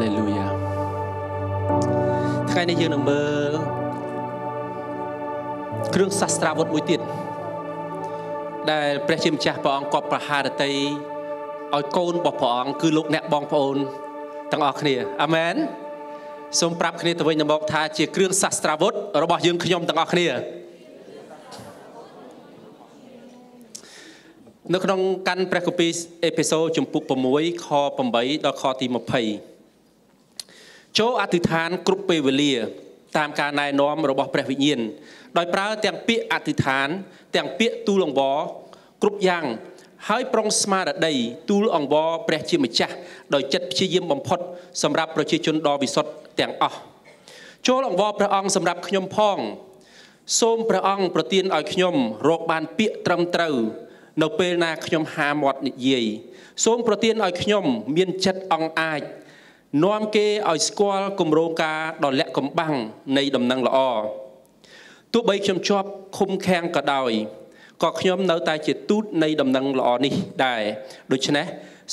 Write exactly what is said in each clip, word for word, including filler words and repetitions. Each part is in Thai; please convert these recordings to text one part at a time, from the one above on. เลลูยาถ้าใครในยืนออกมือเครื่องสัสตราบทมุติดได้พระเจ้าพระองค์กอบประหารไตเอาโกนบอกพระองค์คือลูกแนบบองพระองค์ตั้งออกเนี่ยอเมนสมปรับคณิตวิญญาณบอกทาเจียเครื่องสัสตราบทเราบอกยืนขยมตั้งออกเนี่ยในขนมกันประกอบปีเอพิโซดจุมปุกปมวยคอปมใบดอคอตีมภัยโจอธิษฐานกรุปเปเวเลียตามการนายน้อมระบบประวิญญาณโดยปราศแต่งเปียอธิษฐานแต่งเปียตูหลงบอกรุปยังให้ปรองสมาดได้ตูหลงบอประชิมจ่าโดยจัดพิเยี่ยมบำพดสำหรับประชาชนดอวิสต์แต่งอโจหลงบอพระองค์สำหรับขยมพ่องส้มพระองค์ประตีนอ่อยขยมโรคบานเปียตรำเตาในเปรนาขยมหาหมดนิยยส้มประเตียนอ่อยขยมเมียนจัดองอายน้อมเกออยสกอลกมโรงกาดอนและกมบังในดำนังละอตัวใบขยมชอบคมแข็งกระดอยก็ขยมเนื้อตายเจ็ดตูดในดำนังละอนี่ได้โดยเฉพาะ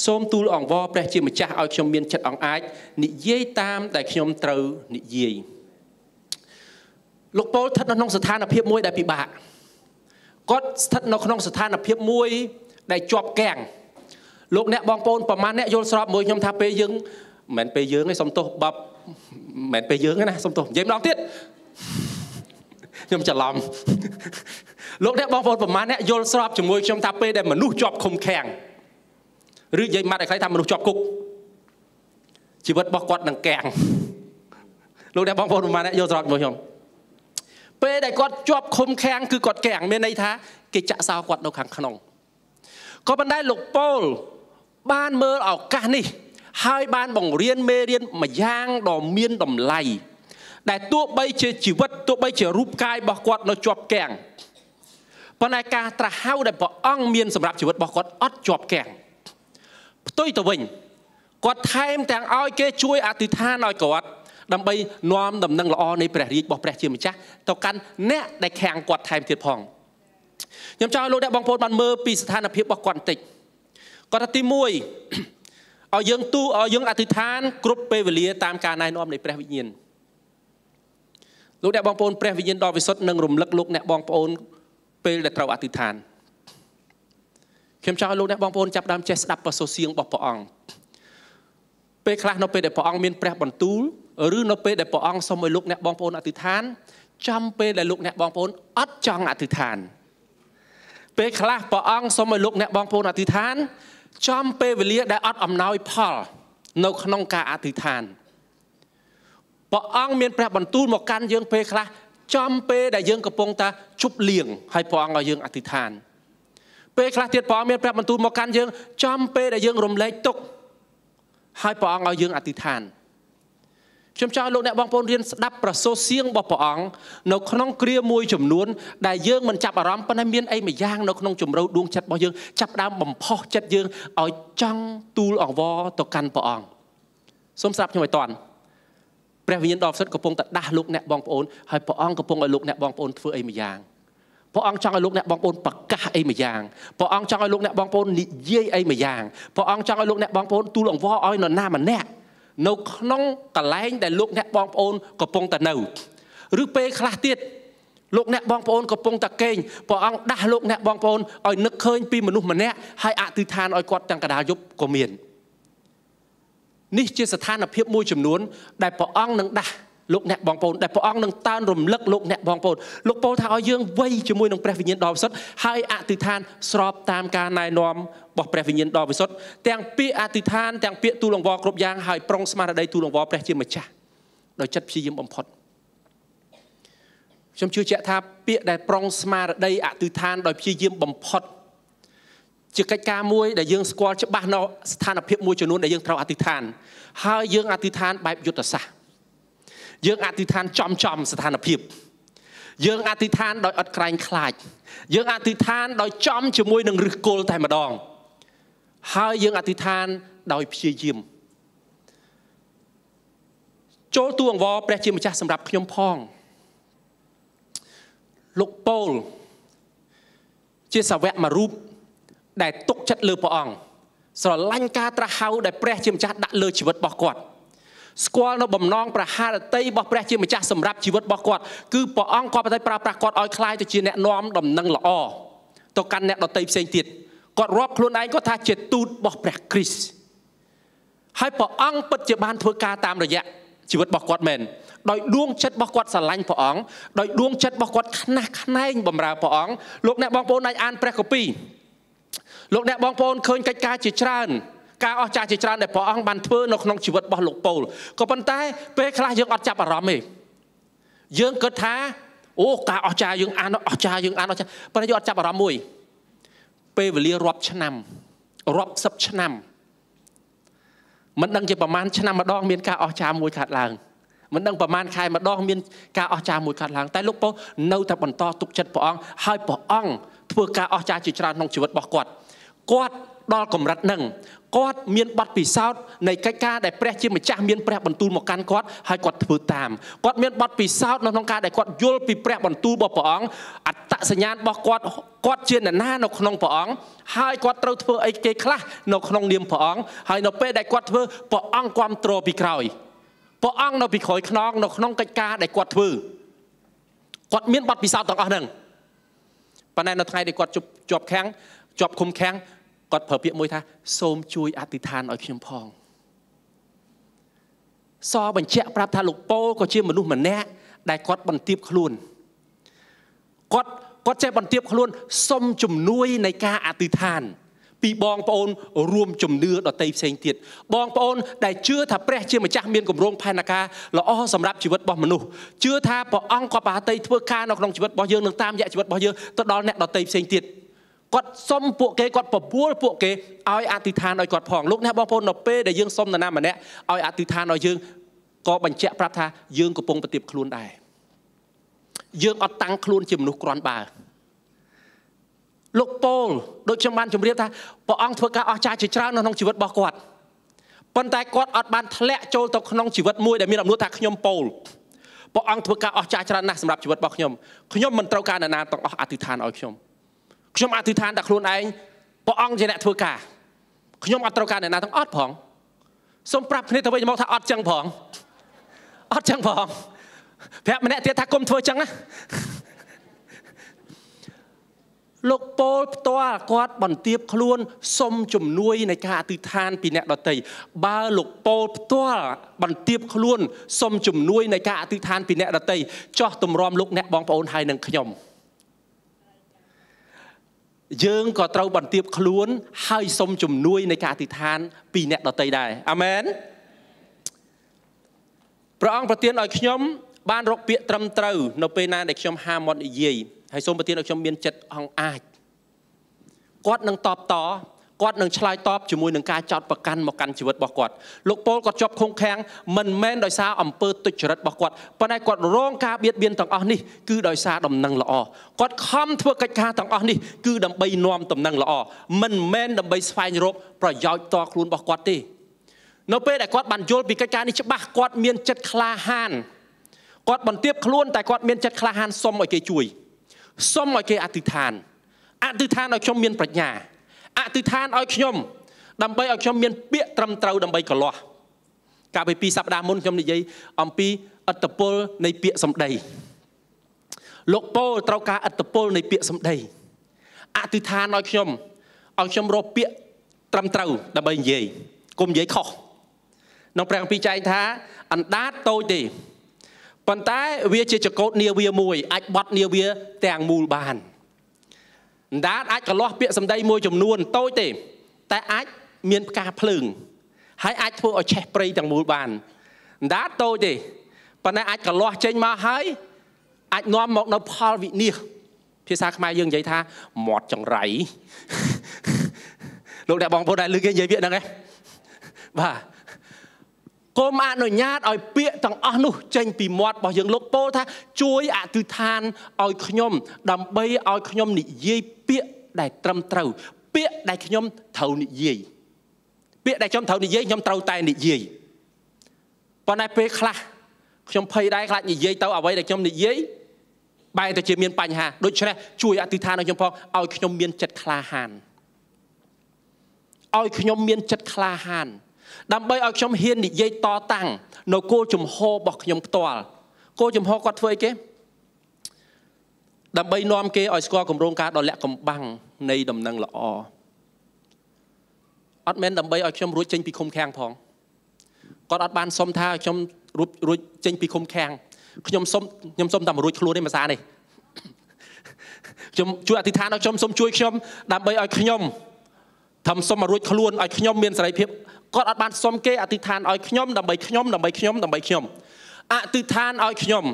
ส้มตูลอ่องวอแปรจิมจ่าอ่อยขยมเมียนจัดองอายนิยยตามแต่ขยมเตอนิยยลูกโป๊ทัดน้องสถานอภิมวยได้ปีบะก็ท่านนกน้องสถานอภิมวยได้จอบแกงลูกเนี่ยบองปนประมาณเนี่ยโยนสอบมวยยมทาเปยึงเหมือนเปยึงไอ้สมโตบับเหมือนเปยึงนะสมโตยิ้มลองทิศยมจะลองลูกเนี่ยบองปนประมาณเนี่ยโยนสอบจมวยยมทาเปได้เหมือนลูกจอบคมแข็งหรือยิ้มมาได้ใครทำมันลูกจอบกุกชีวิตบอกกอดหนังแกงลูกเนี่ยบองปนประมาณเนี่ยโยนสอบมวยยมเป้ได้กอดจอบคมแข็งคือกอดแข็งเมนัยท้าเกจะสาวกอดดอกขังขนมก็บันได้หลกโป้บ้านเมื่อออกกันนี่ให้บ้านบ่องเรียนเมเรียนมาย่างดอมเมียนดอมไหลแต่ตัวใบเจชีวิตตัวใบเจรูปกายบอกกอดเราจอบแข็งปนายกาตราเฮาได้บอกอ่องเมียนสำหรับชีวิตบอกกอดอดจอบแข็งตุ้ยตะวิงกอดไทม์แต่งอ้อยเกช่วยอธิษฐานอ้อยกอดดำไปน้อมดำนังละอในแปรริบบอกแปรเชียมจ้าต่อกันแน่ได้แข่งกอดไทยเทียดพองยมเจ้าโลดได้บังโพลบันเมอปีสถานอภิบอกก่อนติดกอดติมวยเอายังตู้เอายังอธิษฐานกรุปเปเวเลียตามการนายน้อมในแปรวิญญาณโลดได้บังโพลแปรวิญญาณดอวิสต์นังรุมลักลุกแน่บังโพลเปรตเราอธิษฐานยมเจ้าโลดได้บังโพลจับดำเจสดับประโซเซียงบอกปองเปคลาโนเปเดปองเมียนแปรบรรทุลหรือโนเปเดปองสมัยลุกเนี่ยบองโพนอธิษฐานจำเปเดลุกเนี่ยบองโพนอัดจังอธิษฐานเปคลาปองสมัยลุกเนี่ยบองโพนอธิษฐานจำเปเวเลียได้อัดอำนาจพอลนกนงกาอธิษฐานปองเมียนแปรบรรทุลหมอกการยังเปคลาจำเปได้ยังกระปงตาชุบเลี่ยงให้ปองเอายังอธิษฐานเปคลาเทียดปองเมียนแปรบรรทุลหมอกการยังจำเปได้ยังรมเล็กตกให้ปองเอายังอธิษฐานชมชาวโลกเนี่ยบางคนเรียนดับประโซเซียงบอปองนกขนมเกลียมวยจำนวนได้เยอะมันจับอารมณ์ปนัยเมียนไอ้ไม่ย่างนกขนมจมเราดวงจัดบ่เยอะจับดาวบ่มพอจัดเยอะเอาจังตูลออกวอต่อกันปองสมศัพท์ยังไงตอนแปลวิญญาณดอกสดกระพงแต่ด่าลูกเนี่ยบางคนให้ปองกระพงไอ้ลูกเนี่ยบางคนฟื้นไอ้ไม่ย่างพระองค์จังไอ้ลูกเนี่ยบางคนปักกะไอ้ไม่ย่างพระองค์จังไอ้ลูกเนี่ยบางคนนิเย่ไอ้ไม่ย่างพระองค์จังไอ้ลูกเนี่ยบางคนตูลออกวอไอ้หน้ามันแน่นกน้องตะไลแต่ลูกเนี่ยบองโอนกระปงแต่เน่าหรือเปคลาติดลูกเนี่ยบองโอนกระปงแต่เก่งพออังด่าลูกเนี่ยบองโอนอ่อยนึกเคยปีมนุษย์มันเนี่ยให้อธิษฐานอ่อยกอดจังกระดาษยุบกเมียนนี่เจสถานอภิมวยจำนวนได้พออังหนึ่งด่าลูกเนี่ยบองโอนได้พออังหนึ่งตานรมเลิกลูกเนี่ยบองโอนลูกโปท้าอ่อยยื่นไว้จมูกหนึ่งแปรวิญญาณดอวิสต์ให้อธิษฐานสอบตามการนายนอมบอกแปรวิญญาณดอวิสต์แต่งเปียอธิษฐานแต่งเปียตูหลวงวอกรบยางหายปรองสมาร์ดได้ตูหลวงวอแปรเชื่อมจ่าโดยจัดพิยมอมพดชมชื่อเจ้าท้าเปียได้ปรองสมาร์ดได้อธิษฐานโดยพิยมอมพดจะกิจการมวยได้ยังสกอร์จะบ้านเราสถานอภิมวยจำนวนได้ยังเราอธิษฐานหายยังอธิษฐานใบยุทธศาสตร์ยังอธิษฐานจอมจอมสถานอภิมยังอธิษฐานโดยอัดไกลคลายยังอธิษฐานโดยจอมจมูกหนึ่งหรือโกลไทยมาดองหายยังอธิษฐานโดยพิจิมโจตวงวอแปรจิมจ่าสำหรับขยมพองลูกโป้เจสแวะมารูปได้ตกจัดเลือปองสลันกาตระเฮาได้แปรจิมจ่าดักเลือชีวิตบอกกอด สควอลบ่มนองประหารตีบ่ประชีมจ่าสำรับชีวิตบ่กอดคือปองกอดประปรากฏออยคลายตัวจีแนะน้อมดำนังหล่อต่อการแนะต่อตีเสียงติดกอดรอบครัวนั้นก็ทาเจตูดบ่ประคริสให้ปองปัจจุบันทัวกาตามระยะชีวิตบ่กอดเหม็นโดยดวงชัดบ่กอดสลังปองโดยดวงชัดบ่กอดขนาดขนาดบ่มราปองลูกแนบบองโปนายอันแปรกปีลูกแนบบองโปนเคยกิจการจิตชานการออกจากจิตใจในปองบันเทิงน้องชีวิตบอลลูกโปลก็ปันท้ายเพื่อคลายยังออกจากอารมณ์เองยังเกิดท้าโอ้การออกจากยังอ่านออกจากยังอ่านออกจากปัญญาออกจากอารมณ์มวยเพื่อเรียรอบชนำรอบซับชนำมันดังจะประมาณชนำมาดองเมียนการออกจากมวยขาดหลังมันดังประมาณใครมาดองเมียนการออกจากมวยขาดหลังแต่ลูกโปนู่นแต่ปันท้อตุกจัดปองให้ปองเพื่อการออกจากจิตใจน้องชีวิตบอลกอดกอดดอกกมรัดหนึ่งกอดเมียนบัดปีเศร้าในใกล้ๆได้แปรเชื่อมจ่าเมียนแปรบรรทุนหมอกการกอดให้กอดถือตามกอดเมียนบัดปีเศร้าน้องการได้กอดโยลปีแปรบรรทุนบ่ปองอัตตะสัญญาบ่กอดกอดเชื่อหน้าน้องน้องปองให้กอดเต้าเธอไอ้เกคละน้องน้องเดียมปองให้น้องเป้ได้กอดเธอปองความโตปีกรอยปองน้องปีคอยน้องน้องน้องใกล้ๆได้กอดเธอกอดเมียนบัดปีเศร้าต่างอันหนึ่งปัจจัยน้องไทยได้กอดจบแข็งจบคุมแข็งกอดเผยเพียรมวยท่าโสมจุยอธิษฐานอ่อยเพียงพองซอบัญเชะปราบทาลุกโป้ก็เชื่อมนุษย์เหมือนแน่ได้กอดบันเทียบขลุ่นกอดกอดใจบันเทียบขลุ่นส้มจุ่มนุ้ยในกาอธิษฐานปีบองปอนรวมจุ่มเนื้อดอเตยเซงเตียดบองปอนได้เชื่อถ้าแปรเชื่อมาจากเมียนกลุ่มโรงพานากาเราอ้อสำรับชีวิตบอมนุษย์เชื่อถ้าปออังกว่าป่าเตยทั่วกาหนอกลงชีวิตบอเยอะหนึ่งตามแยกชีวิตบอเยอะตอนดอนแน่ดอเตยเซงเตียดกอดส้มปวกเกกอดปบบัวปวกเกเอาอธิษฐานเอากอดผ่องลูกนะบางคนเราเป้ได้ยื่นส้มนานามาเนี้ยเอาอธิษฐานเอายื่นก็บัญเชะพระธายื่นกระปงปฏิบคลุนได้ยื่นเอาตังคลุนจิมนุกรอนบ่าลูกโป้โดยชมบันชมเรียบท่าปองเพื่อการอาชาจิตราน้องชีวิตบอกอดปันไตกอดอดบันทะเลโจลตกน้องชีวิตมวยแต่มีลำนุทักขยมโป้ปองเพื่อการอาชาจิตราหนักสำหรับชีวิตบอกขยมขยมมันเตาการนานาต้องเอาอธิษฐานเอาขยมขยมอธิษฐานดักครูนไอ้ปองเจเนทเวกาขยมอัตราการเนี่ยนาทั้งอดผองสมปรับเนทเวจมองท่าอดจังผองอดจังผองแพะมันเนี่ยเทียทากลมเทวจังนะลูกโป้ตัวกอดบ่อนเตียบครูนส้มจุ่มนุ้ยในกาอธิษฐานปีเนี่ยดอเตยบาลูกโป้ตัวบ่อนเตียบครูนส้มจุ่มนุ้ยในกาอธิษฐานปีเนี่ยดอเตยจ่อตุ่มรอมลูกเนี่ยบองปอนไทยหนึ่งขยมยืงก็เตาบันเตียบขลุ่นให้สมจุ่มนุ้ยในการอธิษฐานปีเนตเราเตยได้อเมนพระองค์ประเทียนอ่อยขยมบ้านรกเปียตรำเตาโนเปนาเด็กชมฮามอนอีเย่ให้สมประเทียนอ่อยขยมเบียนจัดห้องอาจกอดหนึ่งตอบต่อกอดหนึ่งชลายตอบจุ่มนุ้ยหนึ่งการจอดประกันมากันชีวิตบอกกอดลูกโป้กอดจบคงแข็งมันแม่นดอยซาอำเภอตุจรัตบอกกอดปนัยกอดร้องกาเบียดเบียนต่างอันนี่คือดอยซาดำนังละอกอดคำทั่วกระจายต่างอันนี่คือดำใบนวมต่ำนังละอมันแม่นดำใบสไฟรบประยอยต่อครูนบอกกอดตีนเป้แต่กอดบันโยปีกระจายนี่จะบ้ากอดเมียนจัดคลาหานกอดบันเตียบคล้วนแต่กอดเมียนจัดคลาหานส้มอ่อยเกยจุยส้มอ่อยเกยอธิษฐานอธิษฐานอ่อยชมเมียนปรัชญาอธิษฐานอ่อยขยมดำไปอ่อยขยมเมียนเปียตรำเตาดำไปกลอกาไปปีสัปดาห์มุนขยมในยัยอัมพีอัตโปลในเปียสมเดย์ลกโปเตากาอัตโปลในเปียสมเดย์อธิษฐานอ่อยขยมอ่อยขยมโรเปียตรำเตาดำไปยัยกลมยัยขอน้องแปลงปีใจท้าอันดาโตดีปันท้ายเวียเจจโกเนียเวียมวยอัดบัดเนียเวียแตงมูลบานดาอัดกระล้อเปียสำได้มวยจมนวนโต้เตะแต่อัดเมียนกาพลึงให้อัดเพื่อเอาแฉปรีต่างมูลบานดาโต้เตะปนัยอัดกระล้อเจนมาให้อัดน้อมมองนพอลวิเนียพิศาขมายังใหญ่ท่าหมอดจังไรลูกแต่บองพอได้ลึกยังใหญ่เบี้ยนั่งไงบ้าก็มาหน่วยญาติเอาเปียต่างอ้อนุเจนปีมอดบอกยังลกโป้ท่าช่วยอธิษฐานเอาขยมดำใบเอาขยมนี่เย่เปียได้ตรำเตาเปียได้ขยมเท่านี่เย่เปียได้ขยมเท่านี่เย่ขยมเตาตายนี่เย่ปนัยเปียคละขยมเพยได้คละนี่เย่เตาเอาไว้ได้ขยมนี่เย่ใบแต่เจียมเมียนปัญหาโดยเฉพาะช่วยอธิษฐานเอาขยมพองเอาขยมเมียนจัดคลาหานเอาขยมเมียนจัดคลาหาน ดับเบิลเอาชมเฮียนดิเย่ต่อตังโนโก้จุ่มโฮบอกยมตัวโก้จุ่มโฮกัดเฟยเก้ดับเบิลนอมเก้ออยสกอร์กลุ่มโรงการดอนแหลกกลุ่มบังในดำนังหล่ออัดแมนดับเบิลเอาชมรู้จริงปีคมแข็งพองก่อนอัดบานสมท่าชมรู้รู้จริงปีคมแข็งยมสมยมสมดำรู้ครัวได้มาซาเนี่ยช่วยอธิษฐานเอาชมสมช่วยชมดับเบิลเอายมทำสมรู้ครัวเอายมเมียนสไลเพียบก็อัดบานสมเกอติทานอ้อยขยมดำใบขยมดำใบขยมดำใบขยมอติทานอ้อยขยม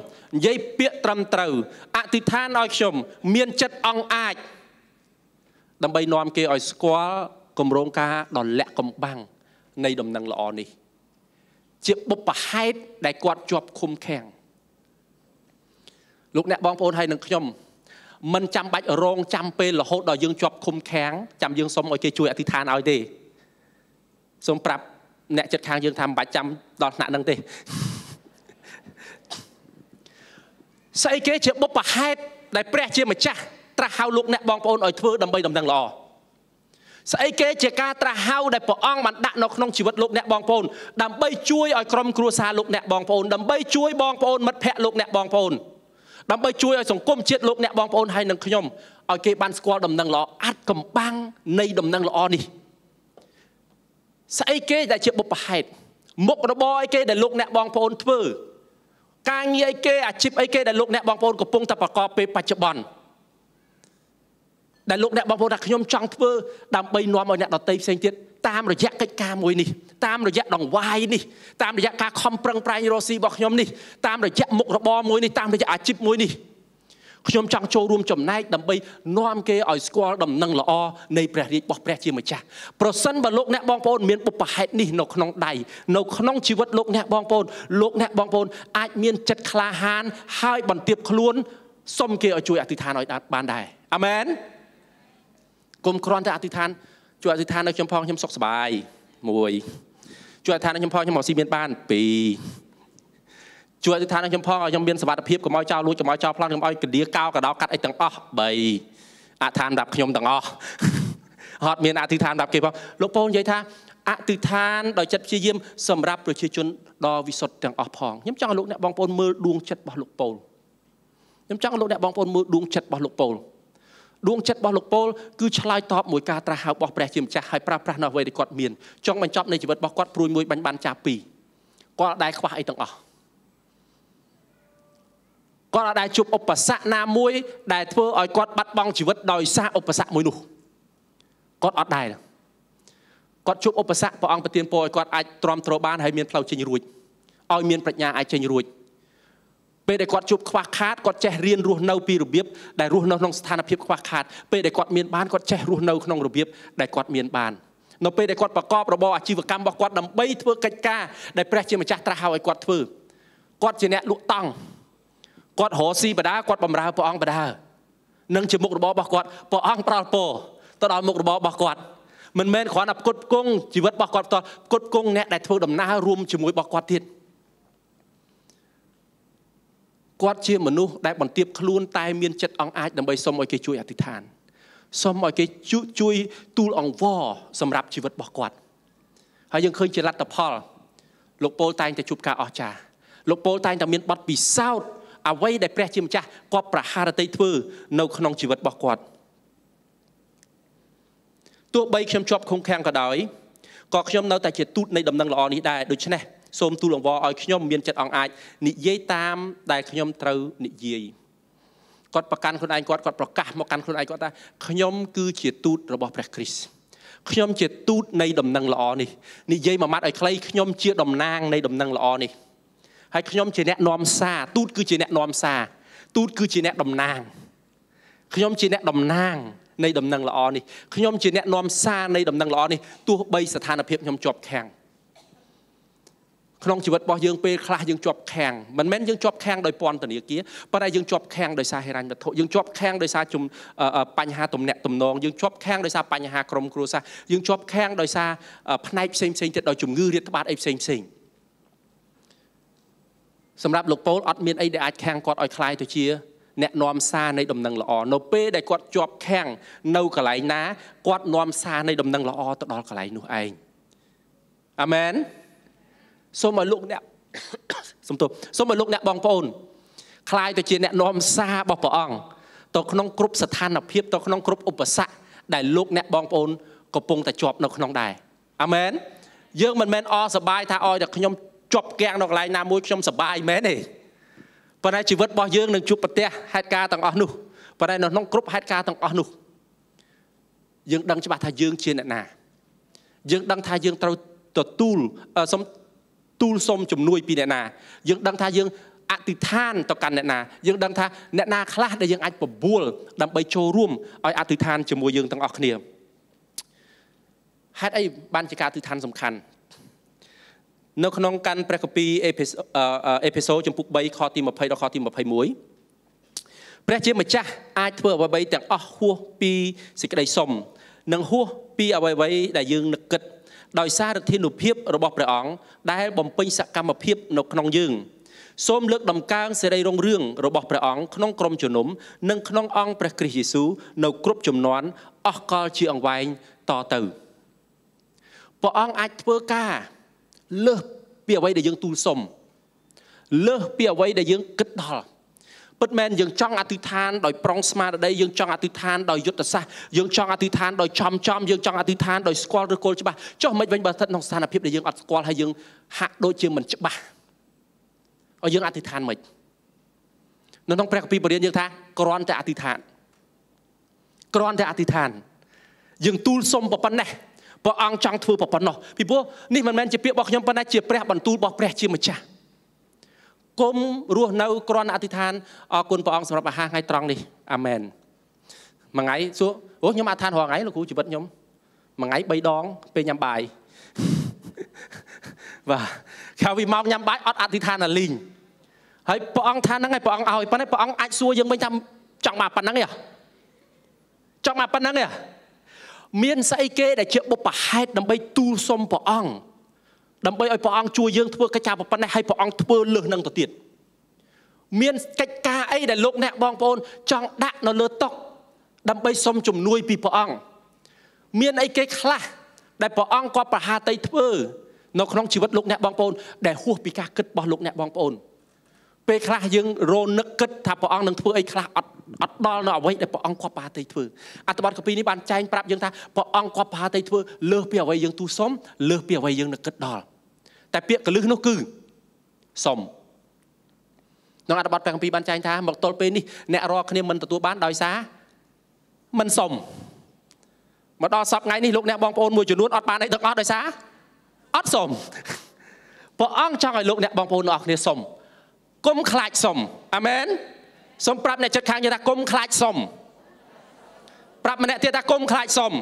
เย่เปียตรำเตออติทานอ้อยขยมเมียนจัดอองอาจดำใบนอมเกอ้อยสควอกลมโรงกาดอนแหลกกลมบังในดมนังละอนี่เจ็บบุบปะให้ได้กวาดจวบคมแข็งลูกเนี่ยบองโพนไทยหนึ่งขยมมันจำใบโรงจำเป็นละโหดดอยยังจวบคมแข็งจำยังสมอ้อยเกช่วยอธิษฐานอ้อยดีสมปรับเนี่ยจัดทางยังทำประจำตอนหนักนั่งตีใส่เกจิบบ่ให้ได้เปรี้ยเชี่ยมาจ้าตราหาวลุกเนี่ยบองปอนอ่อยเพื่อดำใบดำดังหล่อใส่เกจิกาตราหาวได้ปอ่องมันดักนกน้องชีวิตลุกเนี่ยบองปอนดำใบช่วยอ่อยกรมครัวซาลุกเนี่ยบองปอนดำใบช่วยบองปอนมัดแพะลุกเนี่ยบองปอนดำใบช่วยอ่อยส่งก้มเช็ดลุกเนี่ยบองปอนให้หนังขยมอ่อยเกบันสควอดำดังหล่ออัดกำบังในดำดังหล่อนี่ใส่เกได้เจ็บบุปผามุกระบอยเกได้ลุกแนบบองโพนเพื่อการเงี้ยเกอาชีพไอเกได้ลุกแนบบองโพนกับปงตะประกอบไปปัจจุบันได้ลุกแนบบองโพนขยมจังเพื่อดำไปนวมเอาเนี่ยต่อเตยเซนเทียตามระยะใกล้กามวยนี่ตามระยะดองวายนี่ตามระยะการคอมปรังปรายโรซีบอกขยมนี่ตามระยะมุกระบอยมวยนี่ตามระยะอาชีพมวยนี่ขยมจังโชว์รวมจมนายดำไปนวมเกออยสกอร์ดำนังละอในประเทศบอกประเทศจีนมาจ้าเพราะสันบอลโลกเนี่ยบองปนเมียนปุปปะให้นี่นกน้องใดนกน้องชีวิตโลกเนี่ยบองปนโลกเนี่ยบองปนอาจเมียนจัดคลาหานให้บอลเตียบขลุ่นส้มเกอช่วยอธิษฐานออยบานใดอเมนกลมครอนจะอธิษฐานช่วยอธิษฐานในชมพองชมศกสบายมวยช่วยอธิษฐานในชมพองชมหมอซีเมียนบ้านปีช่วยอธิษฐานในชมพ่อยังเบียนสวัสดิภีบกับมอยเจ้ารู้กับมอยเจ้าพลังกับมอยกระเดียก้าวกระดอกกัดไอตังอ้อใบอธิษฐานดับขยมตังอ้อฮอตเมียนอธิษฐานดับเก็บเอาลูกโป่งใหญ่ท่าอธิษฐานโดยจัดเชี่ยเยี่ยมสำหรับโดยเชี่ยจนดอวิสุทธิ์ตังอ้อพองย้ำจังลูกเนี่ยบองโป่งมือดวงจัดบอลลูกโป่งย้ำจังลูกเนี่ยบองโป่งมือดวงจัดบอลลูกโป่งดวงจัดบอลลูกโป่งคือชลายตอบมวยกาตราหาวบอกแปรจิมจะให้ปราปรานเอาไว้ในกอดเมียนจ้องมันจับในจิตวิทย์บอกกอดปลุยมวยบันบันจ่าปีก็ได้คว้าไอตังอ้อก็ได้จุบอุปสรรคหน้ามวยได้เพื่ออ้อยกอดบัดบองชีวิตโดยสร้างอุปสรรคมวยหนุ่มกอดอดได้กอดจุบอุปสรรคพอองปฏิญญาโปรยกอดไอตรอมโตรบ้านให้เมียนเพลาเชยรวยอ้อยเมียนปรัชญาไอเชยรวยไปได้กอดจุบคว้าขาดกอดแจเรียนรู้เนาปีรูเบียบได้รู้เนาน้องสถานภีบคว้าขาดไปได้กอดเมียนบ้านกอดแจรู้เนาน้องรูเบียบได้กอดเมียนบ้านเราไปได้กอดประกอบระบอบอาชีพกรรมประกอบดำใบเพื่อกิจการได้แปรเชื่อมจากตราหาวไอกอดเพื่อกอดเจเนลุตังกอดหอซีบดากอดบำราปอองบดานังจมุกระบอบกอดปอองปลาโปตอนมุกระบอบกอดมันเมนขอนับกดกงชีวิตบอกอดตอนกดกงเนี่ยได้เท่าดำหน้ารวมจมุกบอกอดทิศกอดเชี่ยเหมือนนู้ได้บอลเตียบคลูนตายเมียนจัดอองอาจดำใบสมอยเกยช่วยอธิษฐานสมอยเกยช่วยตูลอองวอสำหรับชีวิตบอกอดหายังเคยเจรัตตะพอลลูกโปตายแต่จุบกาอจ่าลูกโปตายแต่เมียนบัดปีเศร้าเอาไว้ได้แปรจิมจ้ะก็ประหารติดฟื้นนกขนองชีวิตบอกกอดตัวใบเชื่อมชอบคงแข็งกระดอยก็เชื่อมเนาแต่เจ็ดตูดในดำนังละอนี้ได้โดยเช่นนี้โสมตูหลวงวออยเชื่อมเมียนจัดอองอายนิเยตามได้เชื่อมเตานิเยกอดประกันคนไอกอดกอดประกาศมากันคนไอกอดได้เชื่อมคือเจ็ดตูดระบอบพระคริสต์เชื่อมเจ็ดตูดในดำนังละอนี้นิเยมามัดไอใครเชื่อมเจ็ดดำนางในดำนังละอนี้ให้ขยมเจเนะนอมซาตูดคือเจเนะนอมซาตูดคือเจเนะดำนางขยมเจเนะดำนางในดำนางละอนี่ขยมเจเนะนอมซาในดำนางละอนี่ตัวใบสถานภาพขยมจบแข่งขนมชีวิตปอยังเปรคลายังจบแข่งมันแม้นยังจบแข่งโดยปอนตันเดียกี้ปนายยังจบแข่งโดยซาเฮรันโทยังจบแข่งโดยซาจุมปัญหาตุ่มเนะตุ่มนองยังจบแข่งโดยซาปัญหากรมครูซายังจบแข่งโดยซาพนายเซมเซงจะโดยจุมงือเรียตบาดเอฟเซมเซงสำหรับลูกโป๊อดเมียนไอเดอาแข่งกอดออยคลายตัวเชียแนะนอมซาในดำนังละอโนเป้ได้กอดจอบแข่งเนากระไหลนะกอดนอมซาในดำนังละอตลอดกระไหลหนูเอง อเมนสมมาลุกเนี่ยสมตัวสมมาลุกเนี่ยบองปูนคลายตัวเชียนเนี่ยนอมซาบปะอ่องตกน้องกรุ๊ปสถานอภิบตกน้องกรุ๊ปอุปสรรคได้ลุกเนี่ยบองปูนกระปงแต่จบนกน้องได้อเมนเยอะมันแมนอสบายท่าออยแต่ขยมจบแกงนกลายนามุขยมสบายแมนนี่ปนัยชีวิตบอเยอะหนึ่งจุดปะเตะเหตุการณ์ต่างอ่อนหนุปนัยน้องกรุ๊ปเหตุการณ์ต่างอ่อนหนุยังดังฉบับทายยังเชียนน่ะยังดังทายยังเราตัวตูลสมตูลสมจมนุยปีน่ะน่ะยังดังทายยังอติท่านต่อกันน่ะน่ะยังดังทายน่ะน่าคลาดได้ยังอัดปบบัวดำไปโชว์ร่วมเอาอติท่านจมวยยังต่างออกเนี่ยให้ไอ้บัญชีการอติท่านสำคัญนกนองกันประกอบปีเอพิเอพิโซจมปุกใบคอตีมาไพ่ดอกคอตีมาไพ่มวยพระเจ้ามาจ้าอาจเพื่อว่าใบแต่งอ้อหัวปีสิกระไดสมนังหัวปีเอาไว้ไว้ได้ยืงนักเกิดดอยซาดที่หนุเพียบระบบระอ่องได้บ่มปิ้งสักกรรมเพียบนกนองยืงส้มเลือกดำกลางเสด็จลงเรื่องระบบระอ่องขนมกลมจุนมนังขนมอ่องประกริหิสูนกกรุบจุ่มนอนอ้อกอลชื่ออ่างไว้ต่อเติมปะอ่องอาจเพื่อก้าเลือกเปียไว้ได้ยืงตูสมเลือกเปียไว้ได้ยืงกึดดอปัจจุบันยังจ้องอธิษฐานโดยปรองสมาร์ได้ยังจ้องอธิษฐานโดยยุทธศาสตร์ยังจ้องอธิษฐานโดยจอมจอมยังจ้องอธิษฐานโดยสกอลหรือโกลใช่ปะจ้องไม่เป็นบัตรน้องสารพิบได้ยังอัดสกอลให้ยังหักโดยเชื่อมันใช่ปะเอายังอธิษฐานไหมน้องต้องแปลกับปีประเด็นยังท่ากรอนแต่อธิษฐานกรอนแต่อธิษฐานยังตูลสมปปันแน่ปะอังจังทือปปันเนาะพี่โบนี่มันแม่นจะเปียบอกยังปนัดเจียแปรบันตูลบอกแปรเชื่อมันจ้าก้มรัวเนากรอนอธิษฐานออกุลพระองค์สำหรับอาหารไงตรองดิอเมนมาไงซัวโอ้ยยมอาทานหัวไงลูกครูจิบัดยมมาไงใบดองเป็นยำใบว่าชาววิมองยำใบอธิษฐานนั่นลิงเฮ้ยพระองค์ทานนั่งไงพระองค์เอาไปนั่งพระองค์ไอซัวยังไม่ทำจังมาปนั่งเนี่ยจังมาปนั่งเนี่ยเมียนไซเกะได้เชื่อบุปผาให้ดำไปตูสมพระองค์ดับเบิลไอปองช่วยยืงทั่วกระจายปะปนให้ปองทั่วเลือกนั่งตัวติดเมียนกระจายไอเด็ดลูกแนบบองปนจังดักนอเลือดตกดับเบิลสมจุ่มนุยปีปองเมียนไอเกคลาได้ปองก็ประหาไตทั่วนกน้องชีวิตลูกแนบบองปนได้หัวปีกากึดบอลลูกแนบบองปนเปคลายืงโรนักกึดถ้าปองนั่งทั่วไอคลาอัดอัดบอลนอไว้ได้ปองก็ประหาไตทั่วอัตบัตกับปีนี้บานใจปรับยืงท่าปองก็ประหาไตทั่วเลือกเปียไว้ยืงตูสมเลือกเปียไว้ยืงนักกึดดอลแต่เปียกกระลึกนกคือสมน้องอัตบัตรแปลงปีบันใจท่าบอกตอนเป็นนี่แนรอคเนียมันตัวบ้านดอยซามันสมมาดอซับไงนี่ลูกแนบองปนมวยจุดล้วนอดปานไอ้ตึกอดดอยซาอดสมพออ้างช่างไอ้ลูกแนบองปนออกเนี่ยสมก้มคลายสมอเมนสมปรับในจัดค้างจะตะก้มคลายสมปรับมาเนี่ยเตี้ยตะก้มคลายสม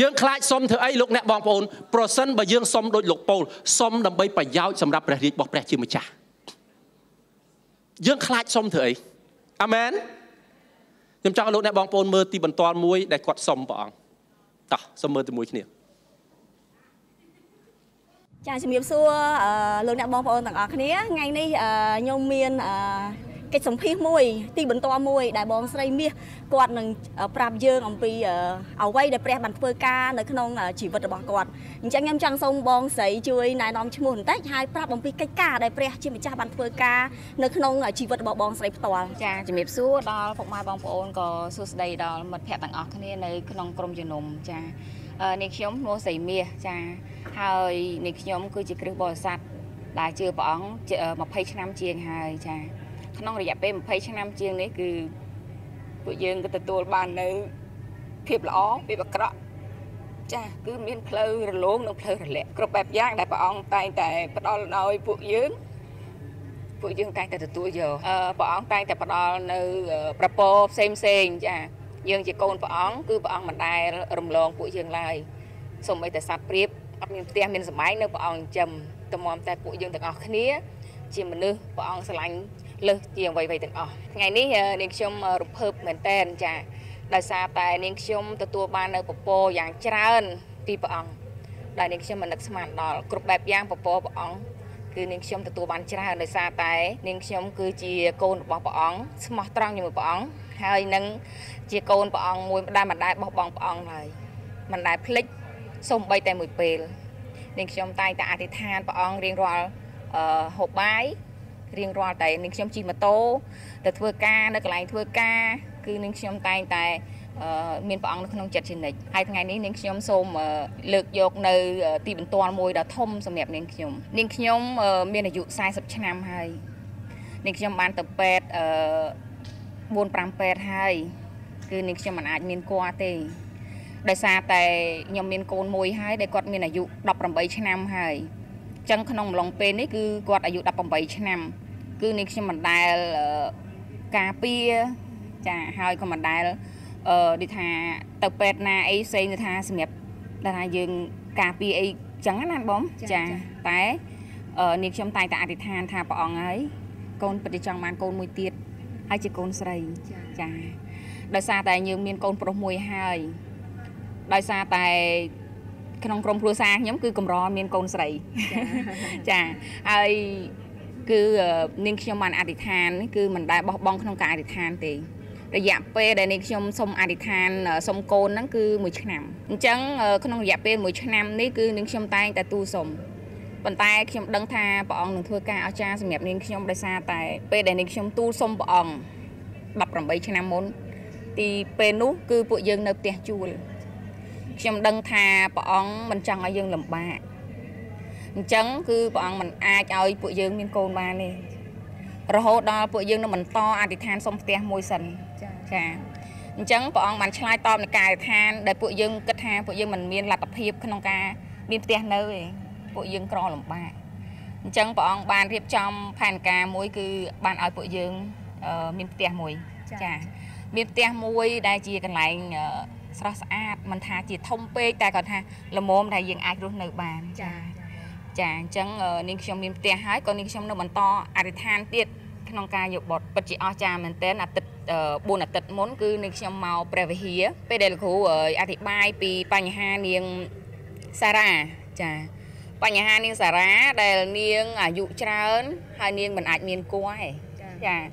ยืงคลายสมเธอไอ้ลูกแนบบองปนโปรเซนบะยืงสมโดยหลกโปลสมดำใบปะยาวสำหรับประดิษฐ์บอกแปรจิมจ่ายืงคลายสมเธอไอ้อเมนยำจังลูกแนบบองปนมือตีบรรทอนมวยได้กอดสมปองต่อสมมือตีมวยเนี่ยจ่าชิมิบซัวลูกแนบบองปนต่างอคันนี้ไงนี่ยมเมียนกิจสมพิมวยตีบรรทอนมวยได้บองใส่เมียกอดหนึ่งปราบยืงอมปีเอาไว้ได้แปรบันเฟอร์กาในขนมจีบตะบองกอดจังยำจังทรงบองใส่ช่วยนายน้องชิมุนแต่ชายปราบอมปีกิจกาได้แปรชิมจ่าบันเฟอร์กาในขนมจีบตะบองใส่ตัวจ้าจะมีสู้ดอลพวกมาบองโอนก็สู้ใดดอลหมดแผลต่างออกที่นี่ในขนมกลมยืนนมจ้าในขยมโมใส่เมียจ้าหายในขยมคือจีกรึบบอสัตได้เจอปองเจอมาเพย์ชนะเจียงหายจ้าขนมระยะเป็นเพย์ชนะเจียงนี่คือพวกยืนก็จะตัวบานในเพียบล้อเพียบกระจ้าคือมีนเพลินล้งน้องเพลินแหละกระแบบยากแต่ปะอองตายแต่ปะดอลน้อยพวกยืนพวกยืนตายแต่ตัวเยอะปะอองตายแต่ปะดอลในประโปเซมเซงจ้ายืนจะโกนปะอองคือปะอองมันตายรำลองพวกยืนลายสมัยแต่สับเปรียบอันนี้เตี้ยมีนสมัยในปะอองจำตะมอมแต่พวกยืนแต่ออกนี้จีมันนึกปะอองสลังเลือกเตียงไว้ไว้ตั้งอ๋อไงนี่เด็กชมรูปเพิ่มเหมือนเต้นจ้ะได้ซาแต่เด็กชมตัวตัวบานเออปโปอย่างเจริญปีปองได้เด็กชมมันนักสมานดอกกรุบแบบย่างปโปปองคือเด็กชมตัวตัวบานเจริญได้ซาแต่เด็กชมคือจีโกนปองปองสมอตรังอยู่ปองเฮ้ยนั่งจีโกนปองมวยได้มันได้ปองปองเลยมันได้พลิกส่งไปแต่มือเปล Ninh chồng tay ta thì than và ông riêng rồi hộp bái riêng rồi tại ninh chồng chi mà tô từ thưa ca nó lại thưa ca cứ ninh chồng tay tại miền bắc nó không chặt trên này hai ngày này ninh chồng xôm lực dọc nơi tỉ bình toàn môi đã thông sầm đẹp ninh chồng ninh chồng miền này dụ sai sập chân nam hay ninh chồng bàn tập bẹt buôn pram bẹt hay cứ ninh chồng mình ai miền qua thì đại sa tại nhóm miền cồn môi hai để quạt miền này dụ đập làm bảy chân nam hay chân khăn ông lòng pen đấy cứ quạt dụ đập làm bảy chân nam cứ ninh chồng mình đài cà pia chả hai còn mình đài đi thả tập bẹt na ấy xây người ta xem đẹp là dừng cà pê chẳng ăn bóng chả té niệm trong tay tạ thì than thả bỏng ấy con bật trong màn con mùi tiệt hai chỉ con sậy chả đời xa tại như miền con pro mùi hai đời xa tại không còn pro xa nhóm cứ cầm rò miền con sậy chả ai cứ niệm trong màn à thì than cứ mình đã bong bong không cài thì than thìระยะเปรย์ในนิยมสมอธิษฐานสมโกนนั่นคือมือฉน้ำจังขนมระยะเปรย์ในนิยมสมอธิษฐานสมโกนนั่นคือมือฉน้ำระยะเปรย์ในนิยมสมอธิษฐานสมโกนนั่นคือมือฉน้ำระยะเปรย์ในนิยมสมอธิษฐานสมโกนนั่นคือมือฉน้ำระยะเปรย์ในนิยมสมอธิษฐานสมโกนนั่นคือมือฉน้ำ chẳng bọn mình chơi to này cài than để bụi dương cất ha bụi dương mình miên là tập hiệp không ca miên tiền nơi bụi dương cò lồng ba chẳng bọn bàn hiệp trong phàn ca mối cứ bàn ở bụi dương miên tiền mùi chả miên tiền mùi đại chi cần lại sras ad mình thà chỉ thông pe ta còn ha là mồm đại dương ai luôn nơi bàn chả chẳng nên trong miên tiền hái còn nên trong nơi mình to à than tiệt không ca nhục bột bật chỉ o cha mình tên là tịch buồn là tịch muốn cứ nên xem màu bè về hía, bây đây là khu ở Atibai, Pi, Panha nieng Sara, chà, Panha nieng Sara, đây là nieng à dụ trơn, hai nieng mình ảnh nieng quai, chà,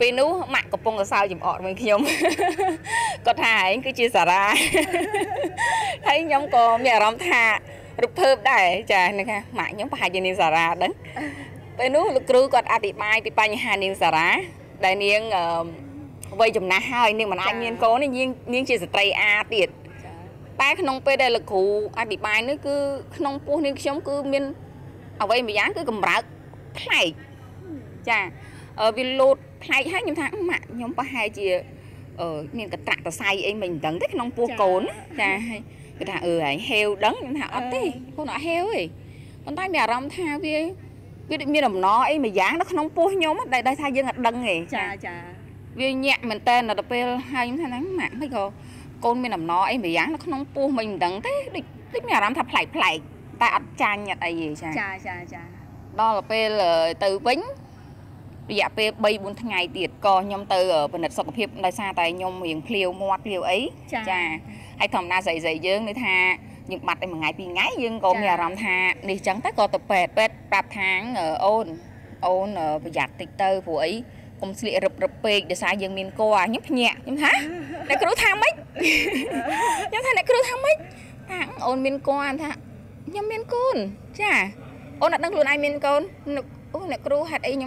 Pi nú mặn cặp bông là sao chìm ọt mình nhom, có thải cứ chia Sara, thấy nhom có nhà rắm thà, rụp thơm đây, chà, này kha, mặn nhom phải chơi nieng Sara đấy, Pi nú lúc cứ còn Atibai, Pi, Panha nieng Sara, đây nieng vậy chấm na hai nhưng mà anh nhiên có nên nhiên nhiên chỉ tay a tiệt, tay không pe đây là cụ a bị bài nữa cứ không pu nên sống cứ miên ở vậy bị dán cứ cầm rác thay, chả ở vì lột thay hai nhóm tháng mà nhóm ba hai chị ở miền cật trạng tờ sai ấy mình đắng thích không pu cồn, chả người ta ừ ấy heo đắng người ta ấp thế, cô nói heo ấy, con tay mẹ rong tha với với miền đồng nó ấy mình dán nó không pu nhóm đây đây thay dân là đắng này, chả chả vì nhẹ mình tên là đập bê hai những tháng mạng mấy cô con mình làm nó em bị dán nó không pu mình đắng thế địch địch nhà làm thập lại lại tại ăn chan nhặt ai gì cha cha cha đó là bê là từ bính dạ bê bay bốn tháng ngày tiệt co nhom từ ở bên đất sọc hiệp đại xa tại nhom miền liều mua liều ấy cha hay thầm na dày dày dương để tha những mặt em mà ngày bị ngái dương con nhà làm tha đi trắng tất co tập bẹt bẹt ba tháng ở ôn ôn ở giặt tịch tơ phụ ấy công sự rập rập bê để sai dân miền qua nhấp nhẹ nhấp há này cứ tham mấy nhấp thay này cứ tham mấy thằng ôn miền qua thằng nhấp miền côn chả ôn đặt đăng luôn ai miền côn ôn này cứ hạt ấy nhấp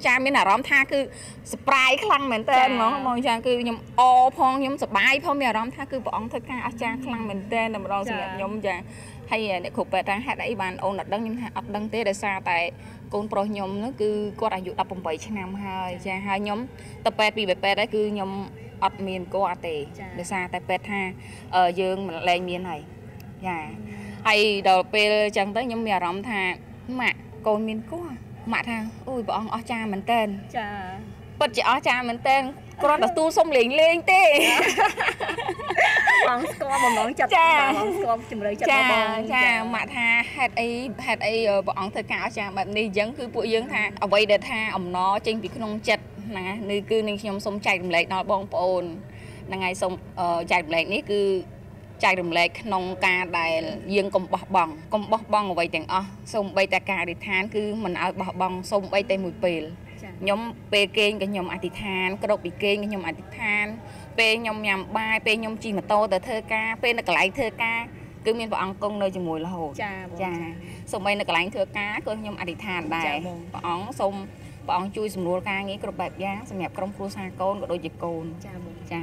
cha miền nào rắm tha cứ spray khăng mình tên nó mong cha cứ nhấp o phong nhấp spray phong miền rắm tha cứ bọn thưa ca cha khăng mình tên là một đòn sẹt nhấp cha hay để khục về trang hạt ấy bàn ôn đặt đăng nhấp hạt đăng té để xa tại con pro nhóm nó cứ có đại dụng tập bồng bảy trên năm hai cha hai nhóm tập pet bị pet đấy cứ nhóm ọt miền cô tề để xa tại pet ha ở dương mình lên miền này nhà hay đầu pet chẳng tới nhóm mèo rắm thà mạ con miền cô mạ thà ui bọn ó cha mình tên bật chỉ ó cha mình tên con đã tu xong liền lên tê bằng con bằng món chả bằng con chấm lấy chả bằng chả mạ tha hạt ấy hạt ấy bọn thợ cạo chả bạn đi dấn cứ bụi dấn tha ở vậy để tha ông nó trên bị không chặt nè nơi cứ nên nhom sông chạy đầm lệ nó bong bồn là ngày sông chạy đầm lệ ní cứ chạy đầm lệ nông ca đại dấn cầm bọc bong cầm bọc bong ở vậy tiếng ó sông bay ta cà để than cứ mình ở bọc bong sông bay tây mùi pèl nhóm pe kênh cái nhóm atithan cái độc bị kênh cái nhóm atithan pe nhóm nhầm bài pe nhóm chi mà to từ thơ ca pe là cái lại thơ ca คือมีบอกอังกงเลยจมูกเราโหดจ้าส่งไปในกลางเถื่อนก้าก็ยมอดิธานได้บอกอังส่งบอกอังจุยสมรู้ก้างี้กระแบบย่างสมัยกรมครูซาโกนก็โดยจิโกนจ้า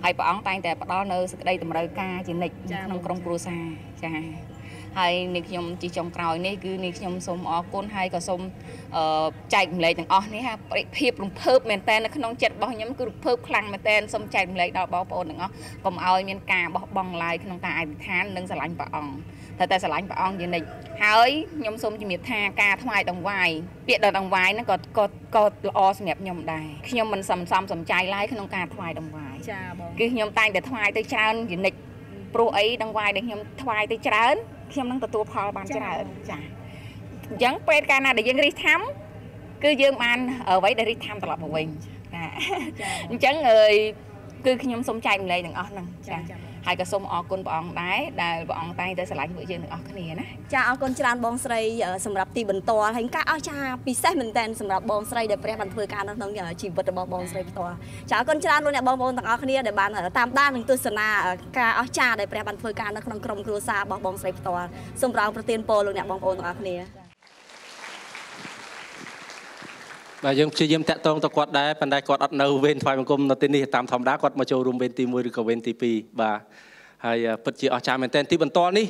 ไอ้บอกอังตั้งแต่ปตอนเนอสกได้แต่มาเลยก้าจีนิกน้องกรมครูซาจ้าไอ้นิกยมจีจงกรอยนี่คือนิกยมส่งออกคนไทยก็ส่งใจเลยจังอ๋อนี่ฮะเพียบลงเพิ่มเหมือนแต่นะขนมเจ็ดบอลยมคือเพิ่มคลังเหมือนแต่ส่งใจเลยดอกบอลปนจังอ๋อกลมเอาเหมือนกาบอลลายขนมตาไอ้ทานนึงสลายปะอ่องแต่แต่สลายปะอ่องอยู่ในหายยมส่งจีมีทากาทวายต่างวัยเปียดต่างวัยนั่นก็ก็ก็ออสเนียบยมได้ยมมันซ้ำซ้ำสมใจไล่ขนมกาทวายต่างวัยคือยมตายแต่ทวายแต่ชาญอยู่ในโปรไอ้ต่างวัยเด็กยมทวายแต่ชาญเที่ยมนั่งตัวตัวพอบานจะได้จ้ะยังเป็นการอะไรยังริทามคือยังมันเอาไว้ได้ริทามตลอดมาเองจังเลยคือขยมสมใจเลยหนึ่งอ่อนหนึ่งจ้ะหายกระสมออกคนบองได้ได้บองตายแต่สลายมือเย็นหนึ่งอ่อนคนนี้นะจ้ะเอาคนจานบองใส่สำหรับตีบนตัวทั้งก้าวจ้าปีเส้นเหมือนแต่สำหรับบองใส่เดี๋ยวไปบันเทิงการน้องอย่าจีบบัตรบองบองใส่ตัวจ้ะคนจานโดนเนี่ยบองบองต่างอ่อนคนนี้เดี๋ยวบันตามด้านหนึ่งตัวสนาก้าวจ้าเดี๋ยวไปบันเทิงการน้องกรมครูซาบองบองใส่ตัวสำหรับประเด็นโปรเนี่ยบองบองต่างอ่อนคนนี้บางยังเชื่อมแตะต้องตะกอดได้ปันได้กอดอัดเนื้อเวนทายมังกรนตินี่ตามทำได้กอดมาโจรุมเวนตีมวยหรือกับเวนตีปีบ่าไอ้ปัจจัยอาชาเหมือนเต้นที่บรรทอนนี่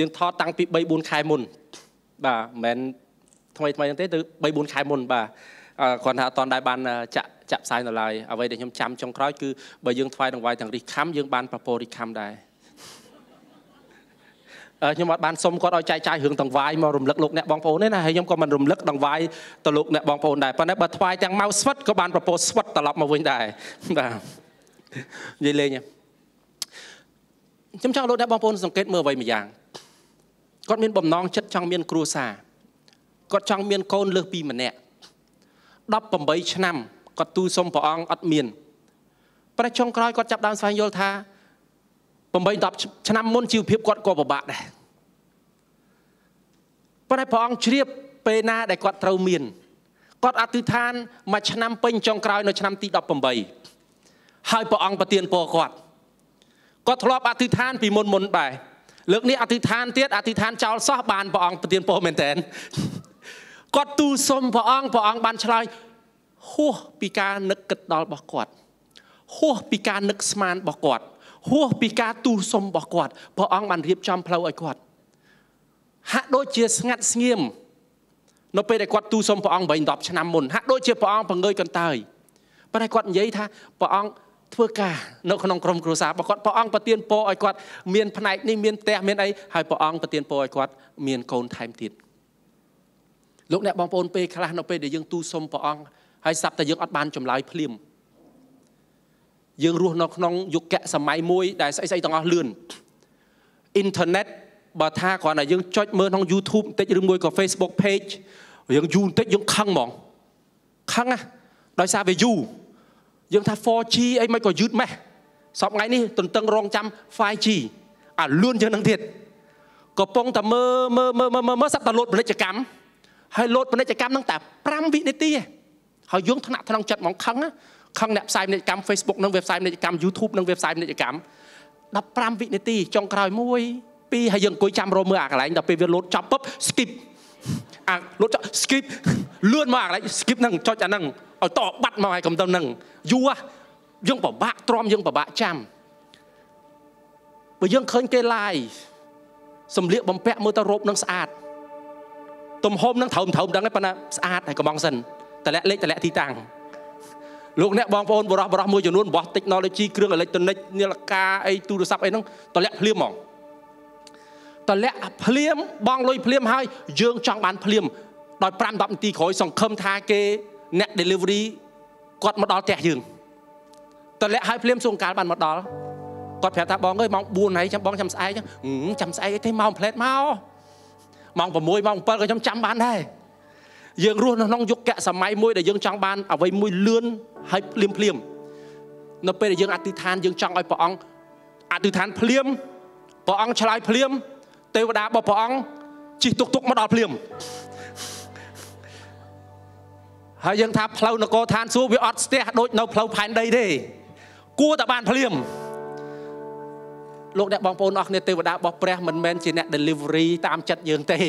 ยังทอตังปีใบบุญขายมุนบ่าเหมือนทำไมทำไมยังเต้นใบบุญขายมุนบ่าก่อนหาตอนได้บันจะจับสายหน่อยเอาไว้เดี๋ยวช้ำช้ำจงคล้อยคือใบยังทายต่างวัยต่างริคัมยังบันประโปริคัมได้ยมบันสมก็เอาใจใจหึงต่างวายมารุมลึกลุกเนี่ยบางโพนี่นะยมก็มันรุมลึกต่างวายตลุกเนี่ยบางโพนได้ปนัดบัดวายจังเมาสวัดก็บานประโพสวัดตลบมาวิ่งได้ยี่เลยเนี่ยจำเจ้าลุกเนี่ยบางโพนสังเกตเมื่อวัยมีอย่างก็มีบ่มน้องชัดช่างมีนครูสาก็ช่างมีนโคนเลือกปีมันเนี่ยดับปมใบชนำก็ตูสมปองอัดมีนประชงคล้อยก็จับดาวสายโยธาผมไปดับชนะมนจิวเพียบกอดกอบบ่าได้เพราะในพองเชียบเปนาได้กอดเทาเมียนกอดอัติธานมาชนะเป็นจงกลายในชนะตีดับผมไปให้พองปะเตียนปอกอดกอดทลอบอัติธานปีมนมนไปเลือกนี้อัติธานเตี้ยอัติธานเจ้าซาบานพองปะเตียนปอเมนแตนกอดตูสมพองพองบานชลายหัวปีการนึกกระดลบอกอดหัวปีการนึกสมานบอกอดหัวปีกาตูสมบอกกอดพอองมันเรียบจำเพลาไอ้กอดฮะโดยเจียสงัดเงียมนไปได้กอดตูสมพอองใบดอกชนะมนฮะโดยเจียพอองพังเงยกันตายไปได้กอดยัยท่าพอองเพื่อกาโนขนมกรมครูสาบอกกอดพอองปะเตียนโปไอ้กอดเมียนพนัยนี่เมียนแต่เมียนไอ้หายพอองปะเตียนโปไอ้กอดเมียนโกนไทม์ติดลูกเนี่ยบองปนไปคลานนไปได้ยังตูสมพอองหายสับแต่ยังอัดบานจมลายพลิมยังรู้น้องน้องยุคแกะสมัยมวยได้ใส่ใส่ต่างเลื่อนอินเทอร์เน็ตบาท่าก่อนนะยังจอยเมื่อน้องยูทูบแต่ยังมวยกับเฟซบุ๊กเพจยังยูแต่ยังคังมองคังอ่ะโดยซาไปยูยังท่า โฟร์จี ไอ้ไม่ก็ยืดไหมสอบไงนี่ตึงตึงรองจำ ไฟว์จี อ่ะเลื่อนยังนั่งเทียดก็ปองแต่เมื่อเมื่อเมื่อเมื่อเมื่อสักตะลดบริจกรรมให้ลดบริจกรรมตั้งแต่พรำวินิตี้เขายุ่งถนัดทางจัดมองคังอ่ะข้างเว็บไซต์ในกิจกรรม Facebook นั่งเว็บไซต์ในกิจกรรม YouTube นั่งเว็บไซต์ในกิจกรรมดับพรำวินิตี้จงกลายมวยปีให้ยังกุยจำโรเมอร์อะไรดับไปเวลรถจับปุ๊บสกิปอ่ะรถจับสกิปเลื่อนมาอะไรสกิปนั่งจอจะนั่งเอาต่อบัดมาให้กับตำนั่งยัวยังปะบะตรอมยังปะบะจำไปยังเคินเกลไลสมเลียบบำแปะมือตะรบนั่งสะอาดตุ่มโฮมนั่งเถิมเถิมดังนั้นปะนะสะอาดให้กับมองสันแต่ละเล็กแต่ละทีต่างลูกเนี่ยบางคนบรอบรอบมืออยู่นู้นบอสเทคโนโลยีเครื่องอะไรตัวนี้เนี่ยละกาไอตูดซับไอนั่งตอนแรกเพลียมมองตอนแรกเพลียมบางเลยเพลียมให้ยืงจังบานเพลียมโดยปรามดับตีขอยส่งคำทาเกเน็ตเดลิเวอรี่กดมาดอแตกยืงตอนแรกให้เพลียมส่งการบานมาดอกดแผลตาบองเลยมองบูนไหนจำบองจำไซจังจำไซไอเทมมองเพลทมองมองผมมวยมองเปิดก็จำจำบานได้ยังรู้น้องยกแกะสมัยมวยแต่ยังจังบานเอาไว้มวยเลื่อนให้เพลียมเพลียมนับไปแต่ยังอธิษฐานยังจังไอ้ปองอธิษฐานเพลียมปองชลายเพลียมเทวดาบอกปองจิตตุกตุกมาดอเพลียมหายังทับเพลานกทานสู้วิออสเตะโดยนับเพลาผ่านได้เด้กู้แต่บานเพลียม โลกเด็กบางปนออกเนี่ยเทวดาบอกแปลเหมือนแมนจีเนี่ยเดลิเวอรี่ตามจัดยืงเตย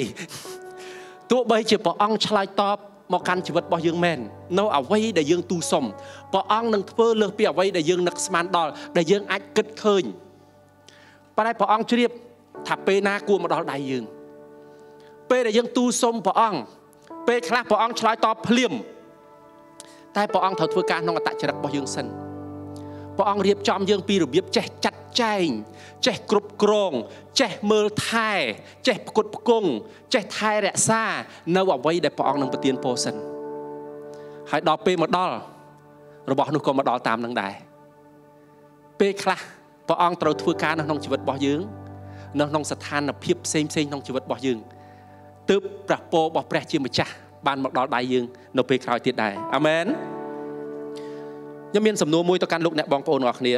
ตัวใบจีปออังชลายตอบมอการชีวิตปอยืงแมนเนาเอาไว้เดยืงตูสมปออังนังเพื่อเลือกเปียไว้เดยืงนักสมานดอลเดยืงอัดกึดเคยปลายปออังเรียบถับเปนากลัวมาดอลได้ยืงเปเดยืงตูสมปออังเปคลาปออังชลายตอบเพลียมแต่ปออังเถิดเพื่อการนองตัดจรักปอยืงสันปออังเรียบจอมยืงปีหรือเรียบแจกจัดแจงแจกกรุบกรองแจกเมือไทยแจกประกดประกงแจกไทยแร่ซ่าเนื้อว่าไว้ได้ปออังนังปเตียนโพสันหายดอเปมาดอลเราบอกนุกมาดอลตามนังได้เปคละปออังเติร์ดทัวการน้องชีวิตปอยืงน้องน้องสถานนับเพียบเซมเซมน้องชีวิตปอยืงตึบประโปบอกแปรจีมจ่าบานมาดอลได้ยืงนับเปคลายติดได้อเมนยมีนสำนวนมวยต่อการลุกแนบองโปนออกเนี้ย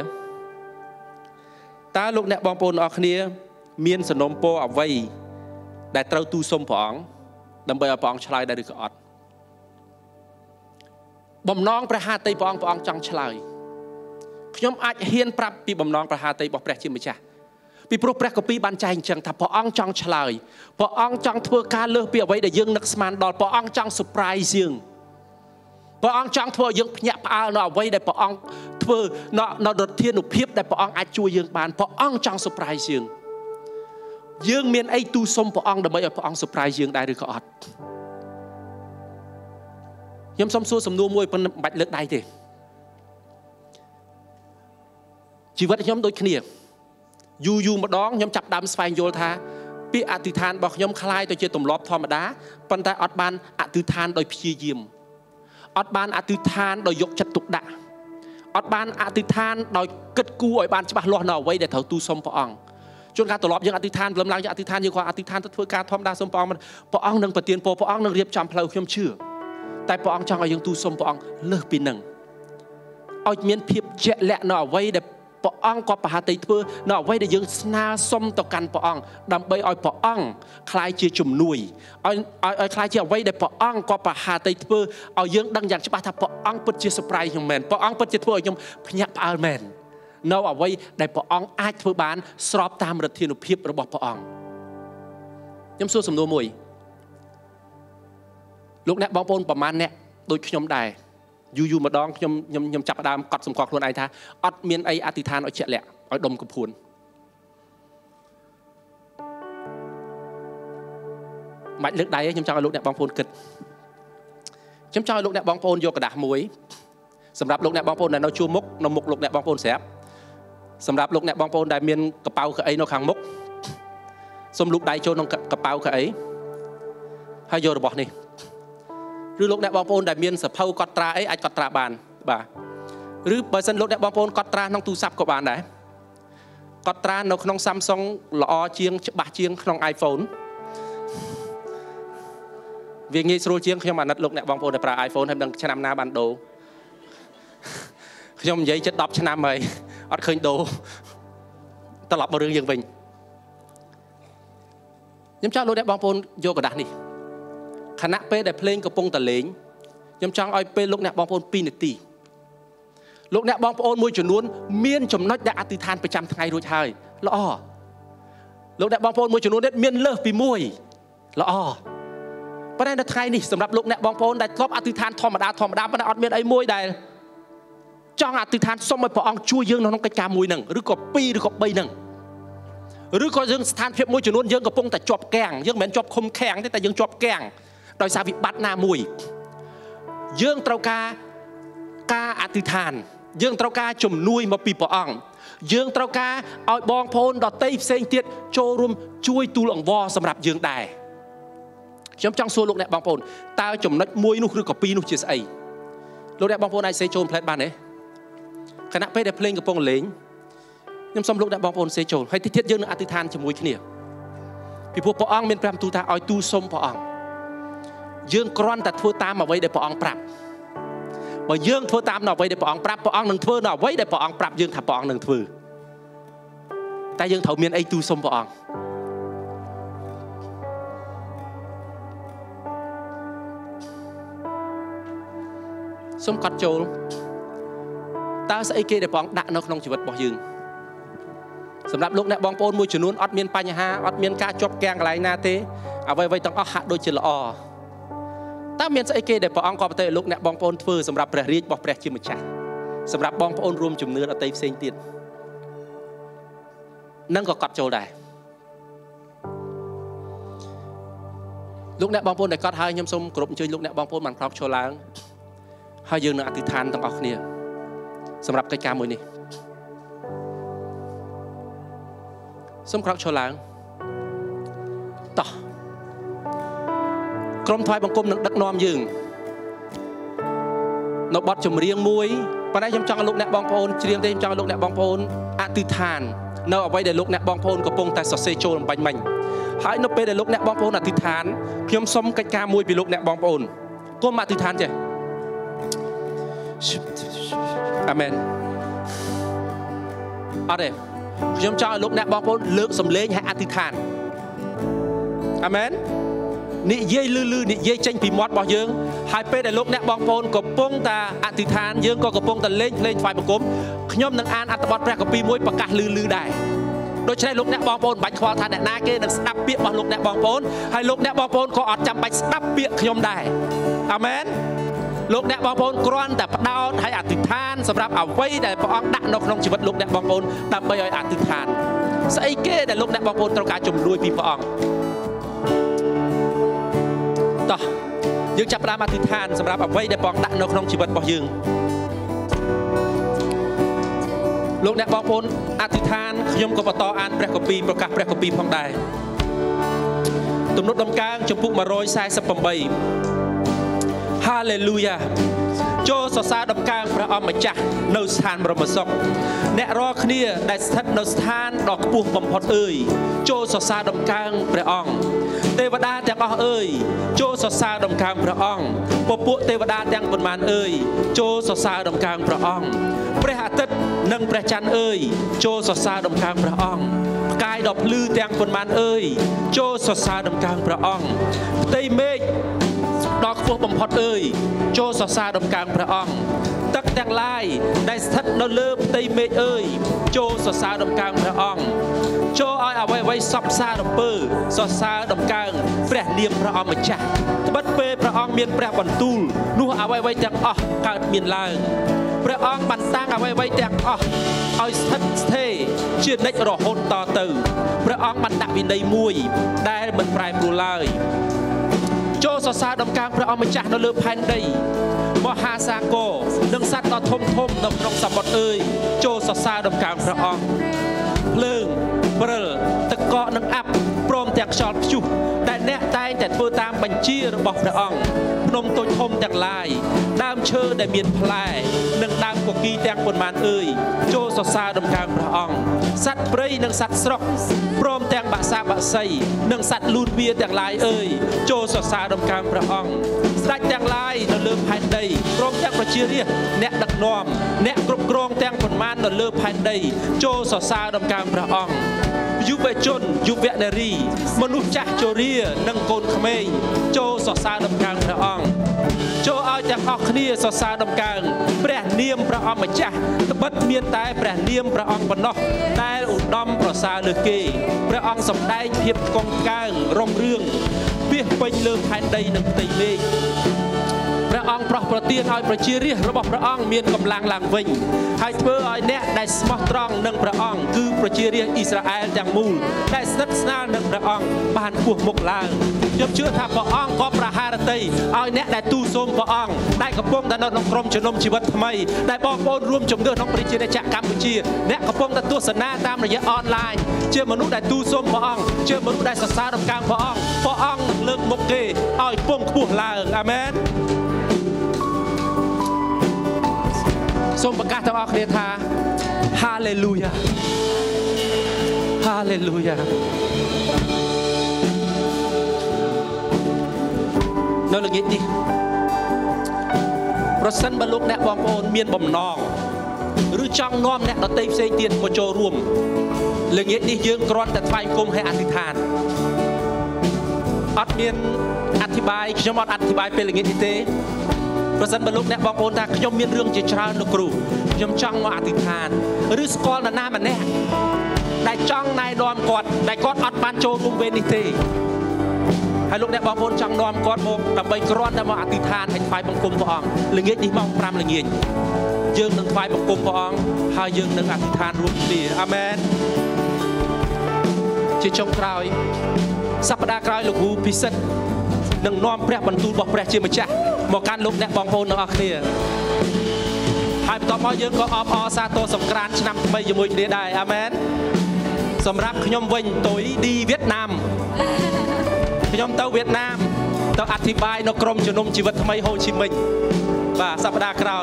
ตาลุกแนบองโปนออกเนี้ยมีนสนมโปเอาไว้ได้เต้าตูสมผองดำเบลปองชลายได้ดึกอดบ่มน้องประหาตีปองปองจังชลายขยมอาจเฮียนปรับปีบ่มน้องประหาตีบอกแปรชิมไม่ใช่ปีโปรแปรกปีบันใจจังถ้าปองจังชลายปองจังทัวการเลือกเปียไว้ได้ยึงนักสมานดอลปองจังสุปรายยึงปออังจังทัวยังหยาบอาหน่อไว้ได้ปออังทัวหน่อหน่อดดเทียนหนุเพียบได้ปออังอาจช่วยยังบานปออังจังสปายยังยังเมียนไอตูสมปออังดำไปเอาปออังสปายยังได้หรือก็อดยำซ้ำซัวสำนัวมวยเป็นบัดเลือดได้ทีชีวิตยำโดยเขียนยูยูมาดองยำจับดำสไฟโยธาปีอธิษฐานบอกยำคลายตัวเจตุ่มลบธรรมดาปันตาอัดบานอธิษฐานโดยพิยิมอดบานอธิษฐานโดยยกจัตุกดะอดบานอธิษฐานโดยกึดกู้อบานฉบับล้อหน่อไว้เดี๋ยวเถาตูสมปองจนการตลอดยังอธิษฐานเริ่มล้างยังอธิษฐานยังความอธิษฐานทั่วการทอมดาสมปองมันปองหนึ่งปฏิญโปปองหนึ่งเรียบจำเพลาเข้มเชื่อแต่ปองจังเอายังตูสมปองเลิกปีหนึ่งเอาเมียนเพียบเจาะและหน่อไว้เดี๋ยวปองก็ประหารตีเพื่อหน่อไว้เดี๋ยวยังน่าสมต่อกันปองดำไปเอาปองคลายเจจุ่มนุยเอาเอาคลายเจเอาไว้เดี๋ยวปองก็ประหารตีเพื่อเอายังดังอย่างฉบับถ้าปองปัจเจสปรายยังแมนปองปัจเจเพื่อยังพยับอาแมนหน่อเอาไว้เดี๋ยวปองอาจเพื่อบานสอบตามรัฐินุพิบระบบปองย้ำสู้สำนวนมวยลูกแนบบองปนประมาณเนี้ยโดยขยมได้อยู่ๆมาดองยำยำยำจับดามกัดสมคอคลวนไอท่าอดเมียนไออธิษฐานอดเฉะแหละอดดมกระพุนหมายเลือกใดยำจับลูกแนบบองโพนกึดยำจับลูกแนบบองโพนโยกระดาษมวยสำหรับลูกแนบบองโพนในนอชูมกนอมุกลูกแนบบองโพนแสบสำหรับลูกแนบบองโพนได้เมียนกระเป๋าไอ้นอขังมกสมลูกใดโจนองกระเป๋าไอ้ให้โยระบอกนี่หรือลูกแนบบองโพนได้เมียนสะเพากอตราไอ้ไอ้กอตราบานบ่าหรือเปอร์เซ็นต์ลูกแนบบองโพนกอตราน้องตูซับกบานได้กอตราน้องน้องซัมซุงหล่อเชียงบะเชียงน้องไอโฟนเวียงยี่สิบรูเชียงขยมนัดลูกแนบบองโพนได้ปลาไอโฟนทำดังชนะนาบันโดขยมยี่จะดับชนะไหมอัดเคยโดตลับมาเรื่องยังเป็นยิ้มเจ้าลูกแนบบองโพนโยกระดานนี่คณะเป้ได้เพลงกระปงตะเลงยำจังอ้อยเป้ลูกแนบบองโพนปีนิตีลูกแนบบองโพนมวยจนล้วนเมียนจมน้อยได้อธิษฐานประจำทางไงรู้ใช่ละอ้อลูกแนบบองโพนมวยจนล้วนได้เมียนเลิกปีมวยละอ้อประเด็นไทยนี่สำหรับลูกแนบบองโพนได้รอบอธิษฐานธรรมดาธรรมดาประเด็นอดเมียนไอ้มวยได้จังอธิษฐานสมัยพระองค์ช่วยยืงน้องกระจามวยหนึ่งหรือก็ปีหรือก็ใบหนึ่งหรือก็ยืงสถานเพียบมวยจนล้วนยืงกระปงแต่จอบแกงยืงเหม็นจอบคมแข็งแต่ยืงจอบแกงโดยสาวิบัตินามวยเยื่องเตากากาอธิษฐานเยื่องเตากาจมนุยมาปีปอองเยื่องเตากาเอาบองโพนดอเต้เซงเตียดโจรุมช่วยตูหลงวอสำหรับเยื่องได้ย้ำจังซัวลูกแนบบองโพนตาจมนัดมวยนุหรือกับปีนุเจสไอลูกแนบบองโพนไอเซโจนแพลตบ้านเอ๋คณะเพื่อเพลงกับปงเลงย้ำซ้ำลูกแนบบองโพนเซโจนให้ทิศเยื่องอธิษฐานจมวยขี้เหนียวปีพวกปอองเป็นพรามตูตาเอาตูสมปอองยื่งกรอนแต่ทัวตามมาไว้ได้ปองปรับบ่ยื่งทัวตามหน่อไว้ได้ปองปรับปองหนึ่งทัวหน่อไว้ได้ปองปรับยื่งถ้าปองหนึ่งทัวแต่ยื่งเถาเมียนไอตูสมปองสมกัดโจลตาใส่เกยได้ปองดักนกนองชีวิตบ่ยื่ง สำหรับลูกเนี่ยบองโอนมวยจุนุนอดเมียนปัญหาอดเมียนกาจบแกงไรนาเตเอาไว้ไว้ต้องอหัดโดยจิลอตั้งเมียนใจเกเดปองกอบเตลูกเนี่ยบองโอนฟืสำหรับประรีดบอกประจิมจักสำหรับบองโอนรวมจุ่มเนื้อเอาเตยเซนติดนั่งก็กอดโจได้ลูกเนี่ยบองโอนได้กอดหายยมสมกลุ่มช่วยลูกเนี่ยบองโอนมันครอบโชล้างหายยืนเนื้ออธิษฐานต้องออกเนี่ยสำหรับกิจกรรมมือนี้สมครองชลังต่อกรมทายบังกลมดักนอมยืงนบอดจมเรียงมวยปนัยยมจังลูกแนบบองโพนเรียงเต็มจังลูกแนบบองโพนอติทานเนาะเอาไว้เดี๋ยวลูกแนบบองโพนกระปงแต่สอดเซโจนบันมันหายนบไปเดี๋ยวลูกแนบบองโพนอติทานเพียงสมกิจการมวยไปลูกแนบบองโพนก็มาอติทานเจอเมนอะไรยมจอยลูกแนบบองโพนเลือกสำเร็จให้อธิษฐานอเมนนี่เย่ลือลือนี่เย่เจงผีมอดบอกยืงหายไปแต่ลูกแนบบองโพนกับปงตาอธิษฐานยืงก็กับปงตาเล่นเล่นไฟประกบยมนางอานอัตบอดแปรกับปีมวยประกาศลือลือได้โดยใช้ลูกแนบบองโพนบัญชาทานแนบนาเกนักสับเปียบลูกแนบบองโพนให้ลูกแนบบองโพนก็อดจำบัญสับเปียยมได้อเมนลูกแนบบองโพนกรอนแต่ดาวให้อธิษฐานสำหรับเอาไว้แต่พระองค์ดักนกนงชีวิตลูกแนบบองโพนแต่ไม่เอาอธิษฐานใส่เกแต่ลูกแนบบองโพนต้องการจมลุยปีพระองค์ต่อยังจับปลาอธิษฐานสำหรับเอาไว้แต่พระองค์ดักนกนงชีวิตบ่ยึงลูกแนบบองโพนอธิษฐานขยมกบตออ่านแปลกปีประกาศแปลกปีพองได้ตุ่มนุษย์ลำกลางจมพุกมาโรยสายสปอมใบฮาเลลูยาโจสซาดำกลางพระอมจักรนสถานบรมศพเนรอคเนียได้สถิตนสถานดอกปูปมพอดเอ่ยโจสซาดำกลางพระองค์เทวดาแตงอ้อเอ่ยโจสซาดำกลางพระองค์ปปุเทวดาแตงปนมานเอ่ยโจสซาดำกลางพระองค์พระอาทิตย์นังพระจันทร์เอ่ยโจสซาดำกลางพระองค์กายดอกพลูแตงปนมานเอ่ยโจสซาดำกลางพระองค์เตยเมฆดอกพวกบำพอดเอ่ยโจสซาดำกลางพระองค์ตักแตงไล่ได้สัตว์นเลิบเตยเมฆเอ่ยโจสซาดำกลางพระองค์โจอ้อยเอาไว้ไว้ซับซาดำเปื้อสซาดำกลางแฝดเนียมพระองค์มาจักบัดเปย์พระองค์เมียนแปรบรรทุลนู่เอาไว้ไว้แตงอ้อการเมียนลางพระองค์บันตั้งเอาไว้ไว้แตงอ้อเอาสัตว์เทเชื่อในรอหดต่อตื่นพระองค์บันดาวินได้มวยได้เหมือนปลายปูไลโจสซาดำกลางพระอมจักรนฤพันธ์ได้มหาสาโกนังสัตว์ต่อทมทมนกนกสับบดเอ่ยโจสซาดำกลางพระองค์เลื่องเปลือตะเกาะนังอับโปร่งแตกชอดจุบแต่แน่ใจแต่เพื่อตามบัญชีระบบพระองค์พนมตัวทมแตกลายน้ำเชื่อได้เมียนพลายนังตามกกีแตกบนมานเอ่ยโจสซาดำกลางพระองค์สัตว์เปรย์นังสัตว์สระโปร่งแตกบะซาบะไซนังสัตว์ลูนเบียแตกลายเอ่ยโจสซาดำกลางพระองค์สัตว์แตกลายนฤพันธ์ได้โปร่งแตกประชีเรียแน่ดักนอมแน่กรุบกรองแตกบนมานนฤพันธ์ได้โจสซาดำกลางพระองค์ยุวชนยุวนารีมนุษย์จักรโจเรียนังโกนขเมยโจสซาดำกลางพระองค์โจเอาจากออกเนียสซาดำกลางแปรเนียมพระองค์มาจักตบัดเมียนตายแปรเนียมพระองค์ปนอกตายอุดมประสาเลือเกพระองค์สมได้เพียบกองกลางร่องเรื่องเบี้ยไปเลือแผ่นใดนังตีเลพระองค์พระประเทียนอ้อยประชีเรียระบบพระองค์เมียนกำลังหลังวิ่งให้เพื่ออ้อยแน่ได้สมตรองหนึ่งพระองค์คือประชีเรียอิสราเอลอย่างมูลได้สนับสนุนหนึ่งพระองค์บ้านพวกมุกลางยกเชื่อถ้าพระองค์ก็ประหารตีอ้อยแน่ได้ตู้ส้มพระองค์ได้กระป้องแต่นนกรมชนมชีวิตทำไมได้บอกโอนรวมจมเดือดน้องประชีเรียจากกัมพูชีแน่กระป้องแต่ตัวสนาตามระยะออนไลน์เชื่อมนุษย์ได้ตู้ส้มพระองค์เชื่อมนุษย์ได้ศาสนาดับกลางพระองค์พระองค์เลิกมุกเกออ้อยป้องขบวนลางอาเมนส้มประกาศทางออกเนธาฮาเลลูยาฮาเลลูยานอลกิติประสันบรรลุแนบองโอนเมียนบ่มนองหรือจังน้อมแนบเตยเซเตียนโมโจรวมเลงเยติยืงกรอนแต่ไฟกลมให้อธิษฐานอัดเมียนอธิบายชมอดอธิบายเป็นเลงเยติเตประสันบรรลุแนบบองโอนตาขยมเมียนเรื่องเจชานกรูขยมจังมาอธิษฐานหรือสกอลนาหน้ามันแน่ ได้จ้องในดอมกอดได้กอดอัดปันโจตุเวนิตีให้ลูกได้บอกคนจังดอมกอดโมดับใบกรอนได้มาอธิษฐานให้ไฟบังคุมพระองค์หรือเงี้ยดีมองพรำหรือเงี้ยยืนหนึ่งไฟบังคุมพระองค์หายืนหนึ่งอธิษฐานร่วมดีอาเมนจิตจงกล่าวสัปดาห์กล่าวลูกหูพิเศษหนึ่งน้อมพระบรรทุบอกพระเจ้ามาแจกบอกการลูกได้บอกคนน้องอักเนียหายไปต่อพอยืนก็ออพอซาโตสงกรานต์นำไปยมุยเดียได้อาเมนสำหรับขยมวิญตุยดีเวียดนามยมเต้าเวียดนามเต้าอธิบายนกรมชนมชีวิตทำไมโฮชิมินห์บ่าสัปดาห์กลาง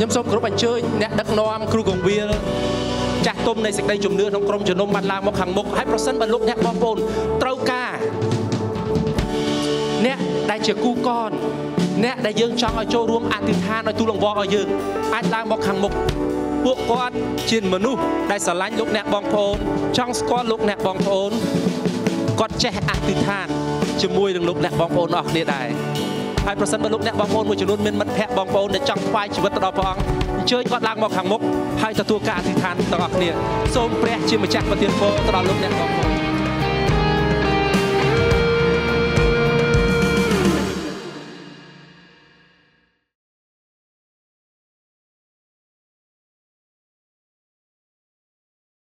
ยมสมครูบัญชีเนี่ยดักนอมครูกงเวียจากต้มในสิกในจุ่มเนื้อนกรมชนมบันลางมกขังมกให้ประสันบรรลุเนี่ยบอมปนเต้ากาเนี่ยได้เจอกู้ก้อนเนี่ยได้ยืงช่องอ้อยโจรวมอธิษฐานอ้อยตุลงวออ้อยยืงอัดลางมกขังมกพวกก้อนชินมนุษย์ได้สลายลูกแนบบองโอนช่องก้อนลูกแนบบองโอนกอดแช่อธิษฐานจะมวยดึงลูกแนบบองโอนออกเดียดได้ให้ประสันบรรลุแนบบองโอนมวยจำนวนเม็ดมันแพะบองโอนในจังไฟชีวิตตลอดพองเชยกอดลางมองขังมกให้ตัวการอธิษฐานตลอดเนี่ยโซมแปรชิมจักรปฏิเสธตลอดลูกแนบบอง